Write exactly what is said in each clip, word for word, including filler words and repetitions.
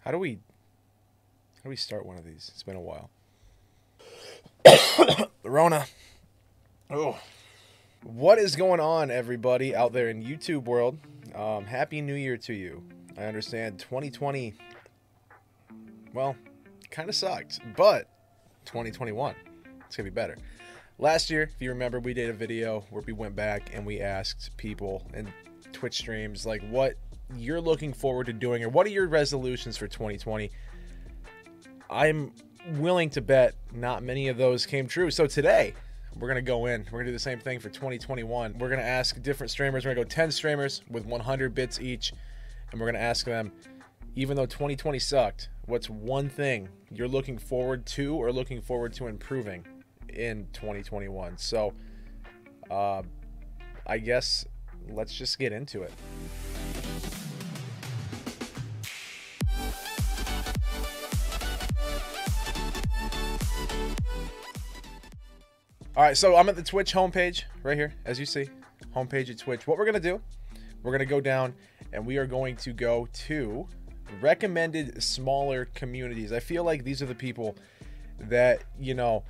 How do we how do we start one of these? It's been a while. The Rona. Oh. What is going on, everybody out there in YouTube world? Um, Happy New Year to you. I understand twenty twenty, well, kind of sucked, but twenty twenty-one, it's going to be better. Last year, if you remember, we did a video where we went back and we asked people in Twitch streams, like, what you're looking forward to doing, or what are your resolutions for twenty twenty? I'm willing to bet not many of those came true. So today, we're going to go in. We're going to do the same thing for twenty twenty-one. We're going to ask different streamers. We're going to go ten streamers with one hundred bits each, and we're going to ask them, even though twenty twenty sucked, what's one thing you're looking forward to or looking forward to improving in twenty twenty-one? So uh, I guess let's just get into it. All right, so I'm at the Twitch homepage right here, as you see, homepage at Twitch. What we're going to do, we're going to go down and we are going to go to recommended smaller communities. I feel like these are the people that, you know,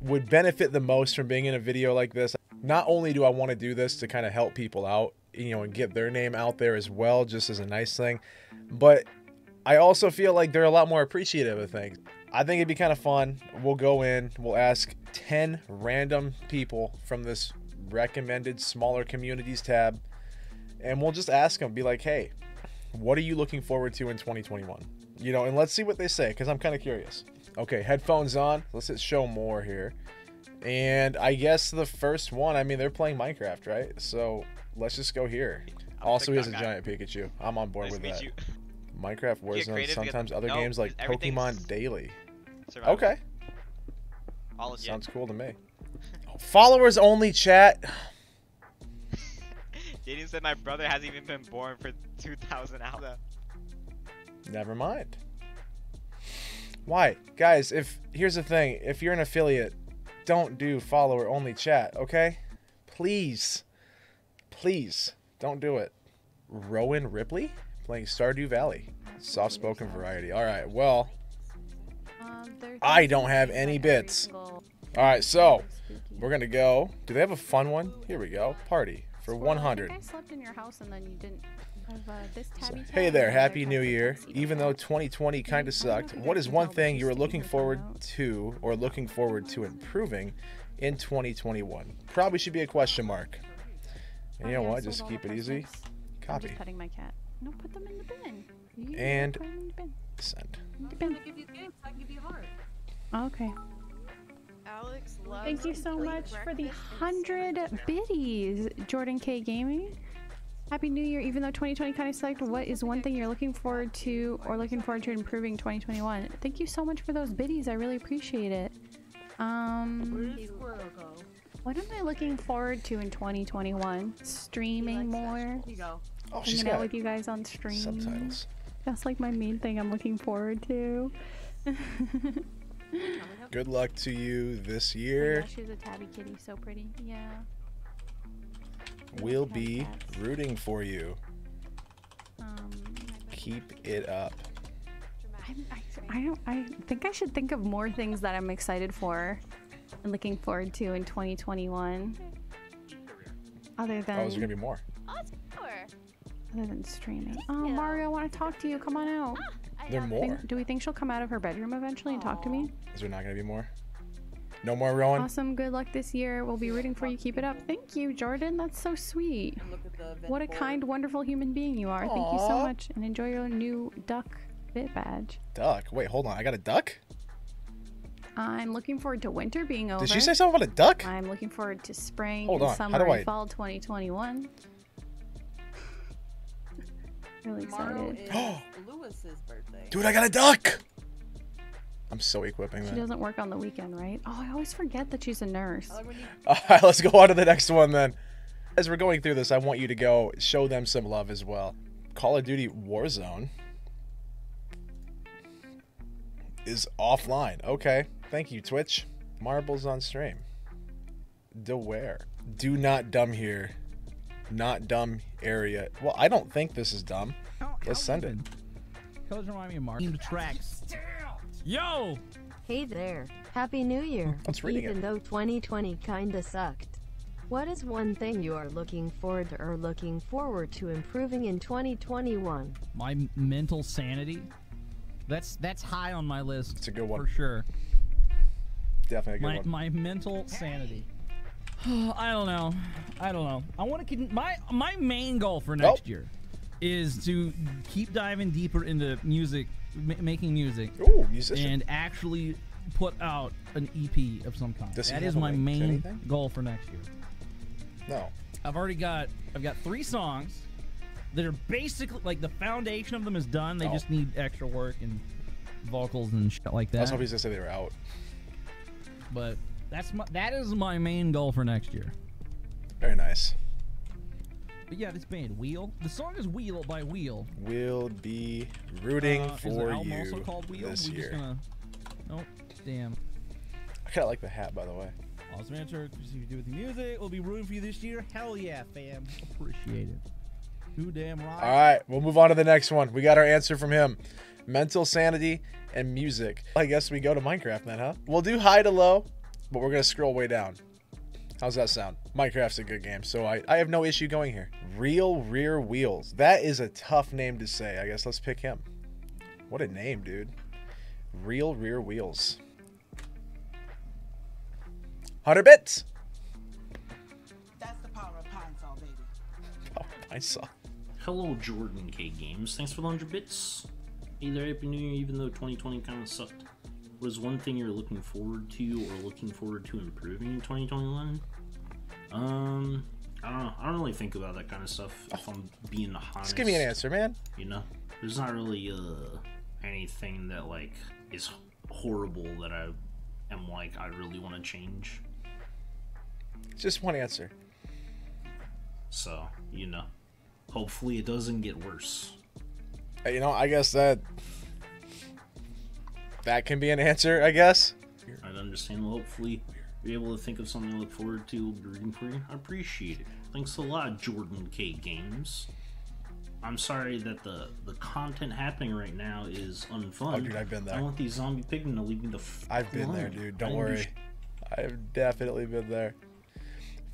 would benefit the most from being in a video like this. Not only do I want to do this to kind of help people out, you know, and get their name out there as well, just as a nice thing, but I also feel like they're a lot more appreciative of things. I think it'd be kind of fun. We'll go in, we'll ask ten random people from this recommended smaller communities tab, and we'll just ask them, be like, hey, what are you looking forward to in twenty twenty-one? You know, and let's see what they say, because I'm kind of curious. Okay, headphones on. Let's hit show more here. And I guess the first one, I mean, they're playing Minecraft, right? So let's just go here. I'll also, he has a guy. Giant Pikachu. I'm on board nice with that. You. Minecraft, Warzone, sometimes other no, games like Pokemon Daily. Survival. Okay. All is Sounds yet. cool to me. Oh, followers only, chat. Jayden said my brother hasn't even been born for two thousand hours. Never mind. Why? Guys, if here's the thing. If you're an affiliate, don't do follower only chat, okay? Please. Please. Don't do it. Rowan Ripley playing Stardew Valley. Soft-spoken variety. All right, well. I don't have any bits. All right, so we're going to go. Do they have a fun one? Here we go. Party. For one hundred. I think I slept in your house and then you didn't have, uh, this tabby so, hey there, happy new year. Even though twenty twenty kind of sucked, what is one thing you were looking forward to or looking forward to improving in twenty twenty-one? Probably should be a question mark. And you know what, just keep it easy. Copy. I'm just petting my cat. No, put them in the bin. You and put them in the bin. Send. The bin. Okay. Alex loves Thank you so much for the one hundred biddies, Jordan K Gaming. Happy New Year, even though twenty twenty kind of sucked. What is one thing you're looking forward to or looking forward to improving twenty twenty-one? Thank you so much for those biddies. I really appreciate it. Um, what am I looking forward to in twenty twenty-one? Streaming more. Oh, she's hanging out with you guys on stream. Subtitles. That's like my main thing I'm looking forward to. Good luck to you this year. Oh, she's a tabby kitty, so pretty. Yeah. We'll be cats. rooting for you. Um, Keep it up. I'm, I, I don't. I think I should think of more things that I'm excited for and looking forward to in twenty twenty-one. Other than. Oh, there's gonna be more. Other than streaming. Oh, Mario, I want to talk to you. Come on out. There are more. Do we think she'll come out of her bedroom eventually and talk to me? Is there not going to be more? No more, Rowan? Awesome. Good luck this year. We'll be rooting for you. Keep it up. Thank you, Jordan. That's so sweet. What a kind, wonderful human being you are. Aww. Thank you so much. And enjoy your new duck bit badge. Duck? Wait, hold on. I got a duck? I'm looking forward to winter being over. Did she say something about a duck? I'm looking forward to spring hold and on. summer I... and fall twenty twenty-one. Really excited. Is Lewis's birthday. Dude, I got a duck! I'm so equipping that. She doesn't work on the weekend, right? Oh, I always forget that she's a nurse. Alright, let's go on to the next one then. As we're going through this, I want you to go show them some love as well. Call of Duty Warzone is offline. Okay. Thank you, Twitch. Marbles on stream. Beware. Do not dumb here. Not dumb area. Well, I don't think this is dumb. Let's send it. colors remind me of Mark. Tracks. Yo! Hey there. Happy New Year. Let's read Even it. though twenty twenty kinda sucked. What is one thing you are looking forward to or looking forward to improving in twenty twenty-one? My mental sanity. That's that's high on my list. It's a good one. For sure. Definitely a good my, one. My mental sanity. I don't know. I don't know. I want to keep my my main goal for next oh. year is to keep diving deeper into music, m making music, Ooh, musician. and actually put out an E P of some kind. That is my main goal for next year. No, I've already got I've got three songs that are basically like the foundation of them is done. They oh. just need extra work and vocals and shit like that. I was hoping you said they were out, but. That's my, that is my main goal for next year. Very nice. But yeah, this band, Wheel. The song is Wheel by Wheel. We'll be rooting uh, for you also called Wheel? this We're year. Just gonna... Nope, damn. I kind of like the hat, by the way. Awesome answer. Just you do with the music. We'll be rooting for you this year. Hell yeah, fam. Appreciate it. Too damn right. All right, we'll move on to the next one. We got our answer from him. Mental sanity and music. I guess we go to Minecraft then, huh? We'll do high to low. But we're gonna scroll way down. How's that sound? Minecraft's a good game, so I, I have no issue going here. Real Rear Wheels. That is a tough name to say. I guess let's pick him. What a name, dude. Real Rear Wheels. one hundred bits. That's the power of Pinesaw, baby. Oh, Pinesaw. Hello, Jordan K Games. Thanks for the one hundred bits. Hey there, Happy New Year, even though twenty twenty kind of sucked. What is one thing you're looking forward to or looking forward to improving in twenty twenty-one? Um, I don't know. I don't really think about that kind of stuff, if I'm being honest. Just give me an answer, man. You know? There's not really uh, anything that, like, is horrible that I am like, I really want to change. Just one answer. So, you know. Hopefully it doesn't get worse. You know, I guess that... That can be an answer, I guess. I'd understand. Well, hopefully you're able to think of something to look forward to rooting for you. I appreciate it. Thanks a lot, Jordan K Games. I'm sorry that the the content happening right now is unfun. Oh, dude, I've been there. I want these zombie pigmen to leave me the f I've been alone. there, dude. Don't I worry. I've definitely been there.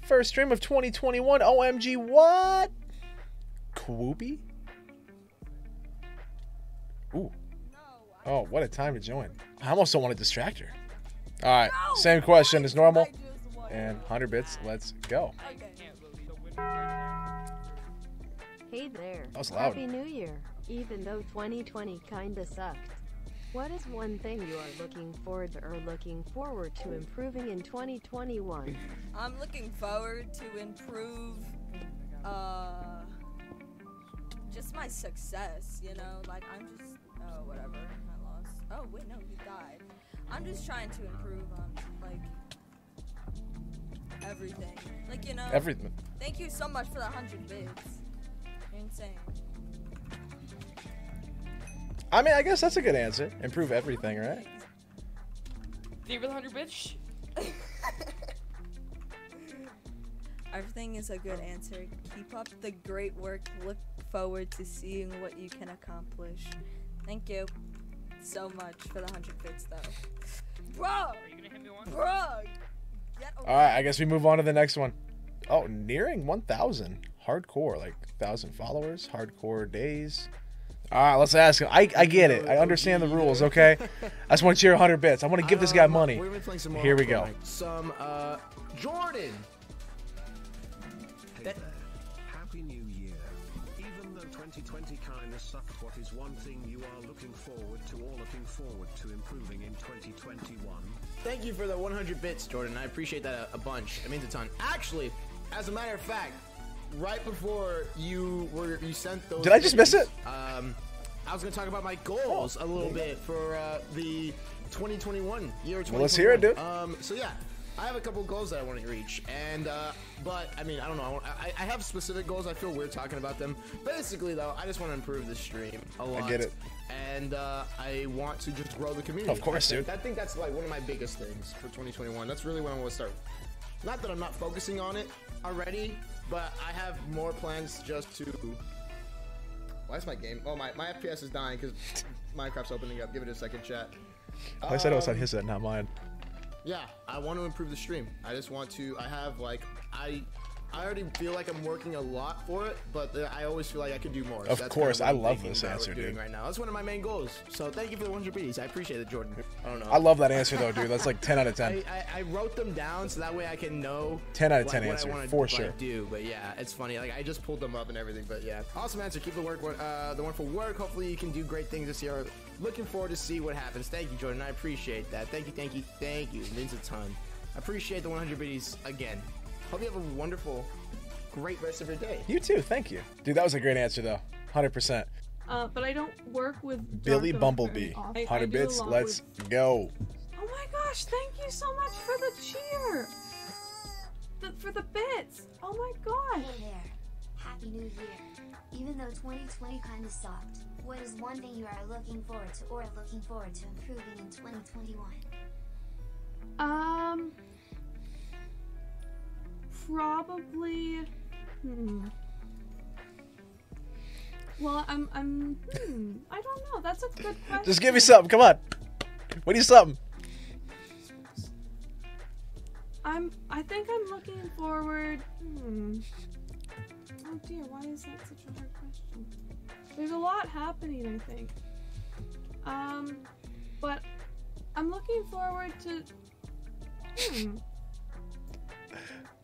First stream of twenty twenty-one. O M G, what? Quoopyy? Ooh. Oh, what a time to join. I almost don't want to distract her. All right, no, same question as normal. And one hundred bits, let's go. Hey there. That was loud. Happy New Year. Even though twenty twenty kinda sucked. What is one thing you are looking forward to or looking forward to improving in twenty twenty-one? I'm looking forward to improve... Uh... Just my success, you know? Like, I'm just... Oh, whatever. Oh wait, no, he died. I'm just trying to improve on like everything. Like you know. Everything. Thank you so much for the hundred bits. You're insane. I mean, I guess that's a good answer. Improve everything, right? Do you really hundred bits? Everything is a good answer. Keep up the great work. Look forward to seeing what you can accomplish. Thank you. So much for the hundred bits, though. Bro! Are you gonna hit me one? Bro! Get over. All right, I guess we move on to the next one. Oh, nearing one thousand. Hardcore, like one thousand followers, hardcore days. All right, let's ask him. I, I get it. I understand the rules, okay? I just want to cheer one hundred bits. I want to give this guy money. Here we go. Some, uh, Jordan! That Happy New Year. twenty twenty kinda sucked. What is one thing you are looking forward to or looking forward to improving in twenty twenty-one? Thank you for the one hundred bits, Jordan. I appreciate that a, a bunch. It means a ton. Actually, as a matter of fact, right before you were you sent those. Did I just miss it? Um, I was gonna talk about my goals a little bit for uh, the twenty twenty-one year. Well, let's hear it, dude. Um, so yeah. I have a couple goals that I want to reach, and uh, but I mean I don't know. I, I have specific goals. I feel weird talking about them. Basically, though, I just want to improve the stream a lot. I get it. And uh, I want to just grow the community. Of course, I think, dude. I think that's like one of my biggest things for twenty twenty-one. That's really when I want to start. Not that I'm not focusing on it already, but I have more plans just to Why is my game? Oh, my, my F P S is dying because Minecraft's opening up. Give it a second, chat. Um, I said it was on his end, not mine. Yeah, I want to improve the stream. I just want to, I have like, I I already feel like I'm working a lot for it, but I always feel like I could do more. Of so that's course, kind of I love this answer, dude. Right now. That's one of my main goals. So thank you for the one hundred biddies. I appreciate it, Jordan. I don't know. I love that answer though, dude. That's like ten out of ten. I, I, I wrote them down so that way I can know ten out of ten like, answer, wanna, for sure. I do, but yeah, it's funny. Like I just pulled them up and everything, but yeah. Awesome answer. Keep the work, uh, the wonderful work. Hopefully you can do great things this year. Looking forward to see what happens. Thank you, Jordan. I appreciate that. Thank you, thank you, thank you. It means a ton. I appreciate the one hundred biddies again. Hope you have a wonderful, great rest of your day. You too. Thank you. Dude, that was a great answer, though. one hundred percent. Uh, but I don't work with Billy Bumblebee. one hundred bits. Let's with... go. Oh, my gosh. Thank you so much for the cheer. The, for the bits. Oh, my gosh. Hey there. Happy New Year. Even though twenty twenty kind of sucked, what is one thing you are looking forward to or looking forward to improving in twenty twenty-one? Um... Probably. Hmm. Well, I'm. I'm. Hmm, I don't know. That's a good question. Just give me something. Come on. What do you something? I'm. I think I'm looking forward. Hmm. Oh dear. Why is that such a hard question? There's a lot happening, I think. Um, but I'm looking forward to. Hmm.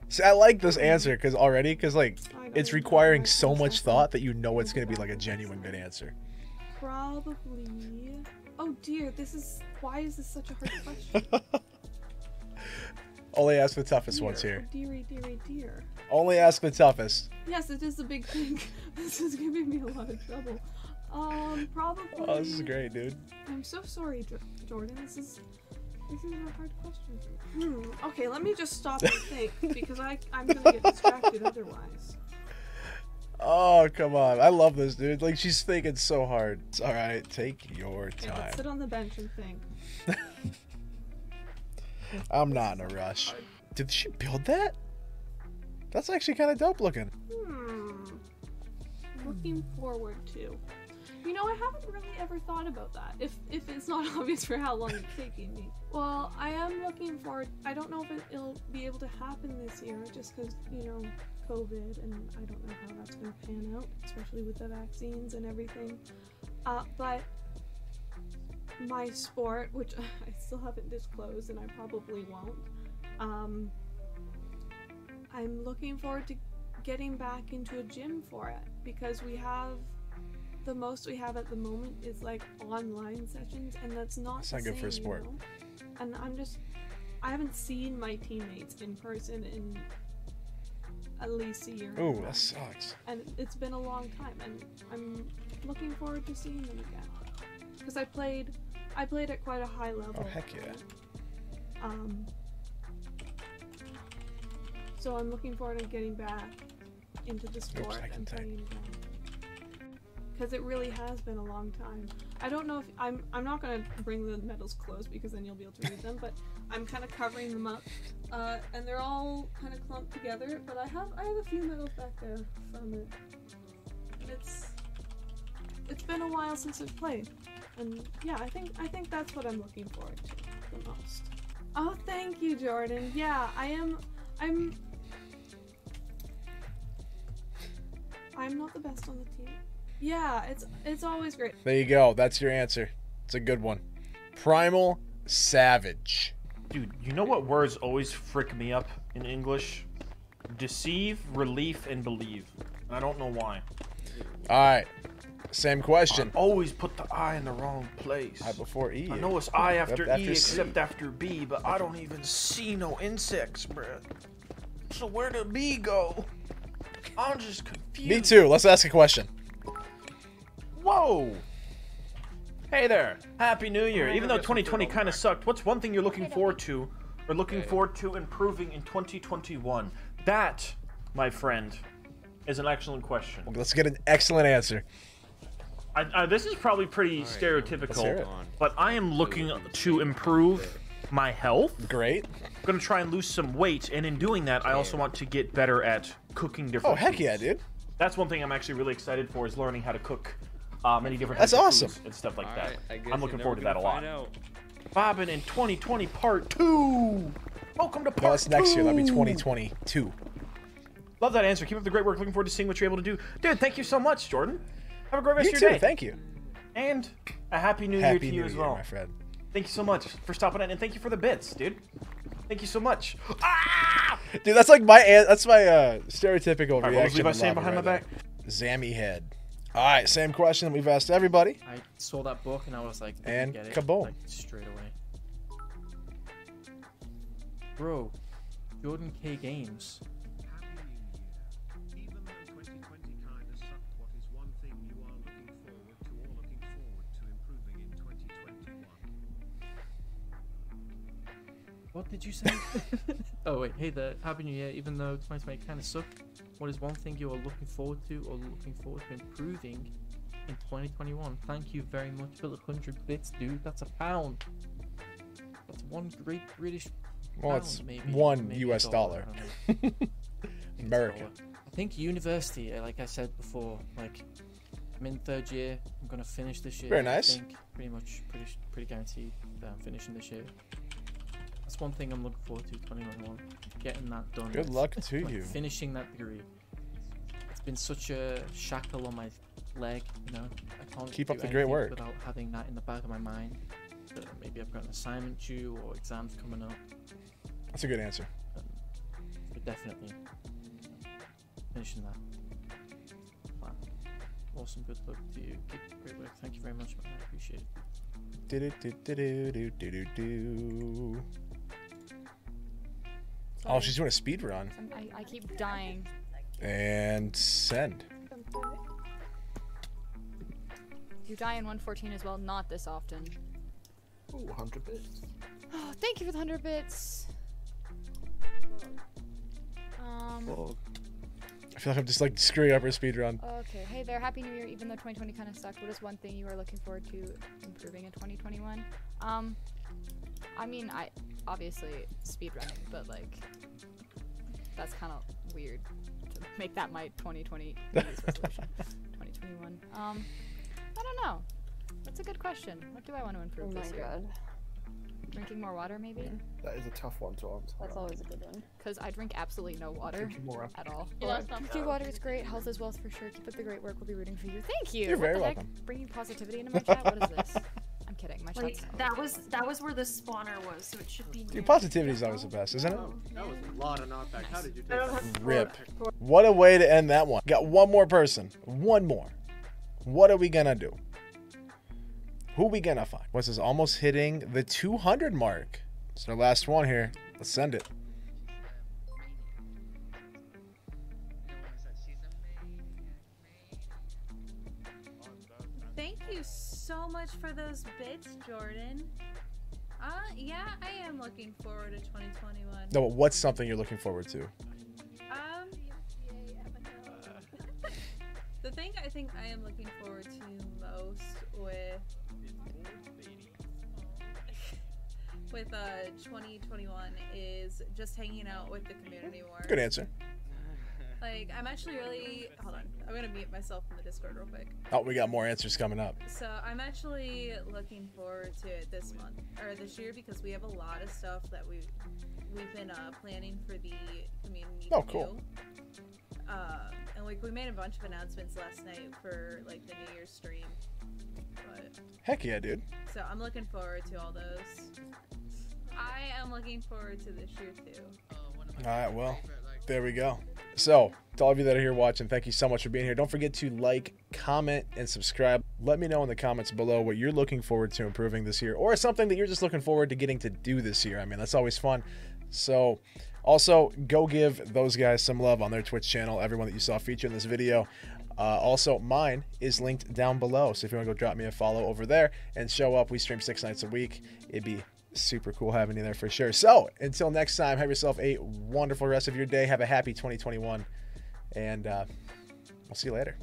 See, I like this answer because already, because like it's requiring so much thought that you know it's gonna be like a genuine good answer. Probably. Oh dear, this is why is this such a hard question? Only ask the toughest dear, ones here. Deary, deary, dear. Only ask the toughest. Yes, it is a big thing. This is giving me a lot of trouble. Um, probably. Oh, this is great, dude. I'm so sorry, Jordan. This is. This is a hard question. Hmm. Okay, let me just stop and think because I, I'm going to get distracted otherwise. Oh, come on. I love this, dude. Like, she's thinking so hard. It's all right. Take your time. Okay, let's sit on the bench and think. I'm not in a rush. Did she build that? That's actually kind of dope looking. Hmm. Looking forward to. You know, I haven't really ever thought about that, if if it's not obvious for how long it's taking me. Well, I am looking forward, I don't know if it, it'll be able to happen this year, just because, you know, COVID, and I don't know how that's going to pan out, especially with the vaccines and everything. Uh, but my sport, which I still haven't disclosed, and I probably won't, um, I'm looking forward to getting back into a gym for it, because we have... The most we have at the moment is like online sessions, and that's not, that's not good for a sport. You know? And I'm just, I haven't seen my teammates in person in at least a year. Oh, that sucks. And it's been a long time, and I'm looking forward to seeing them again. Because I played, I played at quite a high level. Oh heck yeah. Um. So I'm looking forward to getting back into the sport. Oops, I can and playing again. Because it really has been a long time. I don't know if I'm I'm not gonna bring the medals close because then you'll be able to read them, but I'm kind of covering them up, uh, and they're all kind of clumped together. But I have I have a few medals back there from it. It's it's been a while since I've played, and yeah, I think I think that's what I'm looking forward to the most. Oh, thank you, Jordan. Yeah, I am. I'm. I'm not the best on the team. Yeah, it's it's always great. There you go. That's your answer. It's a good one. Primal Savage. Dude, you know what words always frick me up in English? Deceive, relief, and believe. And I don't know why. All right. Same question. I always put the I in the wrong place. I before E. I know it's I after, after E C. Except after B, but I don't even see no insects, bruh. So where did B go? I'm just confused. Me too. Let's ask a question. Whoa! Hey there! Happy New Year! Even though twenty twenty kind of sucked, what's one thing you're looking forward to, or looking forward to improving in twenty twenty-one? That, my friend, is an excellent question. Let's get an excellent answer. I, I, this is probably pretty right, stereotypical, but I am looking to improve my health. Great. I'm gonna try and lose some weight, and in doing that, I also want to get better at cooking different foods. Oh, heck yeah, dude. that's one thing I'm actually really excited for, is learning how to cook uh, many different that's types awesome. Of foods and stuff like all that. Right, I'm looking forward to that a lot. Bobbin in twenty twenty part two. Welcome to part no, it's two. Next year. That'll be twenty twenty-two. Love that answer. Keep up the great work. Looking forward to seeing what you're able to do. Dude, thank you so much, Jordan. Have a great rest you of your too. Day. Thank you. And a happy new happy year to new you as year, well. My friend. Thank you so much for stopping in, and thank you for the bits, dude. Thank you so much. Ah! Dude, that's like my that's my uh, stereotypical right, reaction. What was Levi behind right my back? Zammy head. All right, same question that we've asked everybody. I saw that book and I was like, and get it. Kaboom, like, straight away. Bro, Jordan K Games. What did you say? Oh wait, hey there, happy new year, even though twenty twenty kind of sucked, what is one thing you are looking forward to or looking forward to improving in twenty twenty-one? Thank you very much for the one hundred bits, dude, that's a pound. That's one great British pound, well, it's maybe. One maybe U S dollar. dollar. America. I think university, like I said before, like, I'm in third year, I'm going to finish this year. Very nice. I think pretty much, pretty, pretty guaranteed that I'm finishing this year. That's one thing I'm looking forward to twenty twenty-one, getting that done. Good luck to like you. Finishing that degree. It's been such a shackle on my leg, you know. I can't keep up the great work without having that in the back of my mind. That maybe I've got an assignment due or exams coming up. That's a good answer. Um, but definitely finishing that. Wow. Awesome. Good luck to you. Keep great work. Thank you very much, man. I appreciate it. Do do do do do do do do. Oh, she's doing a speed run. I, I keep dying. And send. You die in one fourteen as well, not this often. Ooh, one hundred bits. Oh, thank you for the one hundred bits. Um, Whoa. I feel like I'm just like screwing up her speed run. Okay, hey there, happy new year. Even though twenty twenty kind of sucked, what is one thing you are looking forward to improving in twenty twenty-one? Um, I mean, I... obviously speedrunning, but like that's kind of weird to make that my twenty twenty resolution. twenty twenty-one. Um, I don't know. That's a good question. What do I want to improve oh this my year? God. Drinking more water, maybe. That is a tough one to answer. That's always a good one. Because I drink absolutely no water at all. Yeah, drinking water is great. Health is wealth for sure. Keep up the great work. We'll be rooting for you. Thank you. You're what very welcome. Heck? Bringing positivity into my chat. What is this? I'm kidding. My Wait, that was that was where the spawner was, so it should be. Dude, positivity is always the best, isn't it? Oh, that was a lot of knockback. How did you take that? Rip. What a way to end that one. Got one more person. One more. What are we gonna do? Who we gonna find? What's this? Almost hitting the two hundred mark. It's our last one here. Let's send it. Thank you so so much for those bits, Jordan. Uh, yeah, I am looking forward to twenty twenty-one. No, but what's something you're looking forward to? Um, uh, the thing I think I am looking forward to most with with uh twenty twenty-one is just hanging out with the community more. Good answer. Like, I'm actually really, hold on, I'm gonna mute myself in the Discord real quick. Oh, we got more answers coming up. So I'm actually looking forward to it this month, or this year, because we have a lot of stuff that we've, we've been uh, planning for the community. Oh, cool. Uh, and like, we made a bunch of announcements last night for like the New Year's stream. But, heck yeah, dude. So I'm looking forward to all those. I am looking forward to this year too. Uh, one of my all right, well, favorite, like, there we go. So, to all of you that are here watching, thank you so much for being here. Don't forget to like, comment, and subscribe. Let me know in the comments below what you're looking forward to improving this year, or something that you're just looking forward to getting to do this year. I mean, that's always fun. So, also, go give those guys some love on their Twitch channel, everyone that you saw featured in this video. Uh, also, mine is linked down below, so if you want to go drop me a follow over there and show up, we stream six nights a week. It'd be super cool having you there for sure. So until next time, have yourself a wonderful rest of your day. Have a happy twenty twenty-one, and uh, we'll see you later.